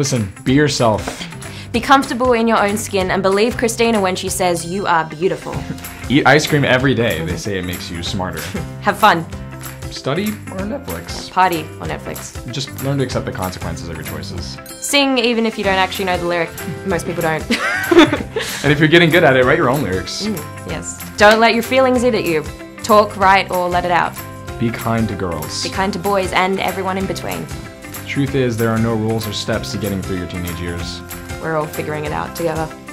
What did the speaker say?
Listen, be yourself. Be comfortable in your own skin and believe Christina when she says you are beautiful. Eat ice cream every day. They say it makes you smarter. Have fun. Study or Netflix. Party or Netflix. Just learn to accept the consequences of your choices. Sing even if you don't actually know the lyric. Most people don't. And if you're getting good at it, write your own lyrics. Yes. Don't let your feelings eat at you. Talk, write, or let it out. Be kind to girls. Be kind to boys and everyone in between. Truth is, there are no rules or steps to getting through your teenage years. We're all figuring it out together.